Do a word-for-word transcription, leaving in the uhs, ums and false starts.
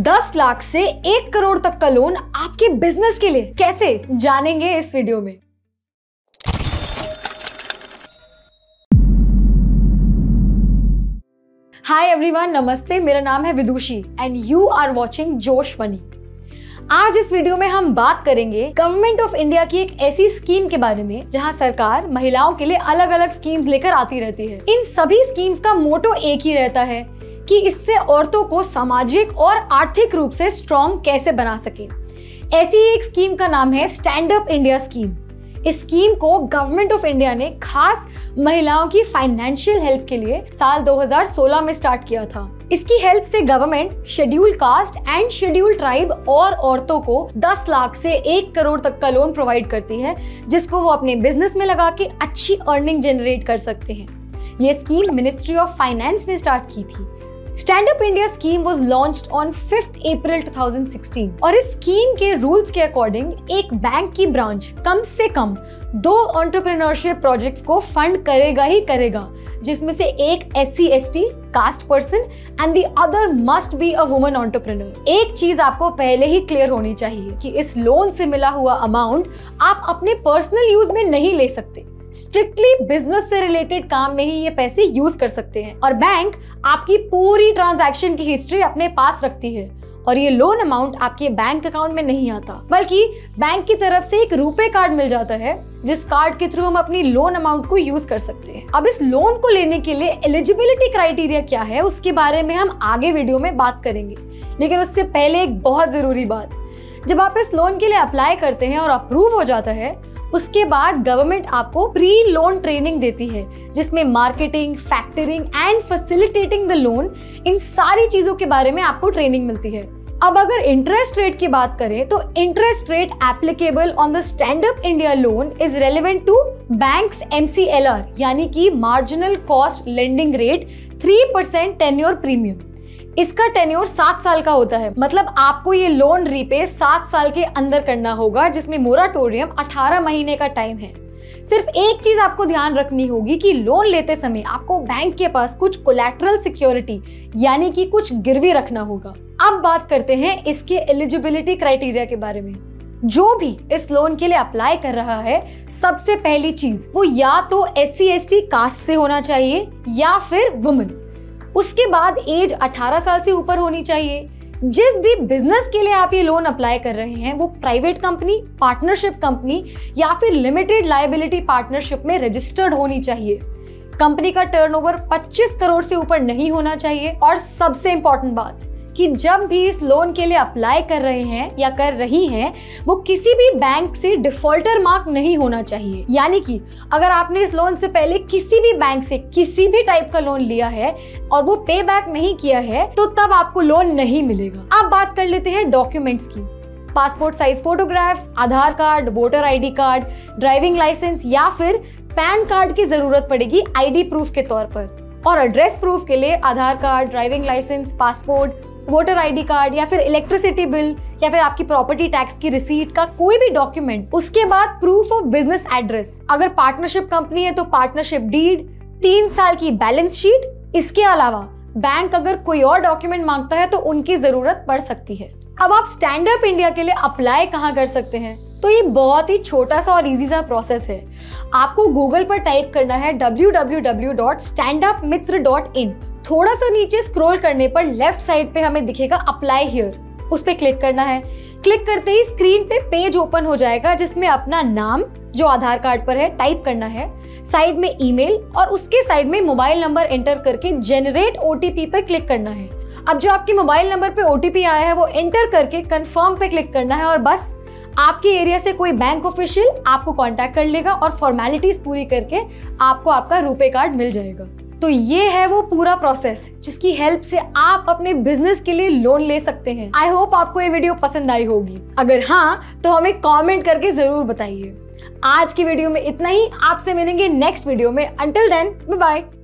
दस लाख से एक करोड़ तक का लोन आपके बिजनेस के लिए, कैसे जानेंगे इस वीडियो में। हाय एवरीवन, नमस्ते। मेरा नाम है Vidushi and you are watching Josh Money. आज इस वीडियो में हम बात करेंगे गवर्नमेंट ऑफ इंडिया की एक ऐसी स्कीम के बारे में जहां सरकार महिलाओं के लिए अलग अलग स्कीम्स लेकर आती रहती है। इन सभी स्कीम्स का मोटो एक ही रहता है कि इससे औरतों को सामाजिक और आर्थिक रूप से स्ट्रॉन्ग कैसे बना सके। ऐसी एक स्कीम का नाम है स्टैंड अप इंडिया स्कीम। इस स्कीम को गवर्नमेंट ऑफ इंडिया ने खास महिलाओं की फाइनेंशियल हेल्प के लिए साल दो हज़ार सोलह में स्टार्ट किया था। इसकी हेल्प से government scheduled caste and scheduled tribe और औरतों को दस लाख से एक करोड़ तक का लोन प्रोवाइड करती है, जिसको वो अपने बिजनेस में लगा के अच्छी अर्निंग जनरेट कर सकते हैं। ये स्कीम मिनिस्ट्री ऑफ फाइनेंस ने स्टार्ट की थी। Stand up India scheme was launched on fifth April two thousand sixteen और इस स्कीम के रूल्स के अकॉर्डिंग एक बैंक की ब्रांच कम से कम दो एंटरप्रेन्योरशिप प्रोजेक्ट्स को फंड करेगा ही करेगा, जिसमें से एक S C S T caste person and the other must be a woman entrepreneur. एक चीज आपको पहले ही क्लियर होनी चाहिए कि इस लोन से मिला हुआ अमाउंट आप अपने पर्सनल यूज में नहीं ले सकते। स्ट्रिक्टली बिजनेस से रिलेटेड काम में ही ये पैसे यूज कर सकते हैं और बैंक आपकी पूरी ट्रांजैक्शन की हिस्ट्री अपने पास रखती है और ये लोन अमाउंट आपके बैंक अकाउंट में नहीं आता, बल्कि बैंक की तरफ से एक रुपे कार्ड मिल जाता है, जिस कार्ड के थ्रू हम अपनी लोन अमाउंट को यूज कर सकते हैं। अब इस लोन को लेने के लिए एलिजिबिलिटी क्राइटेरिया क्या है, उसके बारे में हम आगे वीडियो में बात करेंगे। लेकिन उससे पहले एक बहुत जरूरी बात, जब आप इस लोन के लिए अप्लाई करते हैं और अप्रूव हो जाता है, उसके बाद गवर्नमेंट आपको प्री लोन ट्रेनिंग देती है, जिसमें marketing, factoring and facilitating the loan, इन सारी चीजों के बारे में आपको ट्रेनिंग मिलती है। अब अगर इंटरेस्ट रेट की बात करें तो interest rate applicable on the stand up India loan is relevant to banks M C L R यानी कि marginal cost lending rate three percent tenure premium. इसका टेन्योर सात साल का होता है, मतलब आपको ये लोन रीपे सात साल के अंदर करना होगा, जिसमें मोराटोरियम अठारह महीने का टाइम है। सिर्फ एक चीज आपको ध्यान रखनी होगी कि लोन लेते समय आपको बैंक के पास कुछ कोलैटरल सिक्योरिटी यानी कि कुछ गिरवी रखना होगा। अब बात करते हैं इसके एलिजिबिलिटी क्राइटेरिया के बारे में। जो भी इस लोन के लिए अप्लाई कर रहा है, सबसे पहली चीज वो या तो S C S T caste से होना चाहिए या फिर वुमन। उसके बाद एज अठारह साल से ऊपर होनी चाहिए। जिस भी बिजनेस के लिए आप ये लोन अप्लाई कर रहे हैं, वो प्राइवेट कंपनी, पार्टनरशिप कंपनी या फिर लिमिटेड लायबिलिटी पार्टनरशिप में रजिस्टर्ड होनी चाहिए। कंपनी का टर्नओवर पच्चीस करोड़ से ऊपर नहीं होना चाहिए। और सबसे इम्पोर्टेंट बात कि जब भी इस लोन के लिए अप्लाई कर रहे हैं या कर रही हैं, वो किसी भी बैंक से डिफॉल्टर मार्क नहीं होना चाहिए। यानी कि अगर आपने इस लोन से पहले किसी भी बैंक से किसी भी टाइप का लोन लिया है और वो पे बैक नहीं किया है, तो तब आपको लोन नहीं मिलेगा। अब बात कर लेते हैं डॉक्यूमेंट्स की। Passport size photographs, Aadhaar card, voter ID card, driving licence या फिर पैन कार्ड की जरूरत पड़ेगी आईडी प्रूफ के तौर पर। और एड्रेस प्रूफ के लिए Aadhaar card, driving licence, passport, voter ID card या फिर इलेक्ट्रिसिटी बिल या फिर आपकी प्रॉपर्टी टैक्स की रिसीट का कोई भी डॉक्यूमेंट। उसके बाद प्रूफ ऑफ बिजनेस एड्रेस, अगर पार्टनरशिप कंपनी है तो पार्टनरशिप डीड, तीन साल की बैलेंस शीट। इसके अलावा बैंक अगर कोई और डॉक्यूमेंट मांगता है तो उनकी जरूरत पड़ सकती है। अब आप स्टैंड अप इंडिया के लिए अप्लाई कहाँ कर सकते हैं, तो ये बहुत ही छोटा सा और इजी सा प्रोसेस है। आपको गूगल पर टाइप करना है W W W dot stand up Mitra dot in. थोड़ा सा नीचे स्क्रॉल करने पर लेफ्ट साइड पे हमें दिखेगा अप्लाई हियर, उस पे क्लिक करना है। क्लिक करते ही स्क्रीन पे पेज ओपन हो जाएगा, जिसमें अपना नाम जो आधार कार्ड पर है टाइप करना है, साइड में ईमेल और उसके साइड में मोबाइल नंबर एंटर करके जनरेट ओ टी पी पे क्लिक करना है। अब जो आपके मोबाइल नंबर पे ओ टी पी आया है वो एंटर करके कंफर्म पे क्लिक करना है और बस आपके एरिया से कोई बैंक ऑफिशियल आपको कॉन्टेक्ट कर लेगा और फॉर्मेलिटीज पूरी करके आपको आपका रुपे कार्ड मिल जाएगा। तो ये है वो पूरा प्रोसेस जिसकी हेल्प से आप अपने बिजनेस के लिए लोन ले सकते हैं। आई होप आपको ये वीडियो पसंद आई होगी। अगर हाँ तो हमें कमेंट करके जरूर बताइए। आज की वीडियो में इतना ही, आपसे मिलेंगे नेक्स्ट वीडियो में। Until then, bye bye.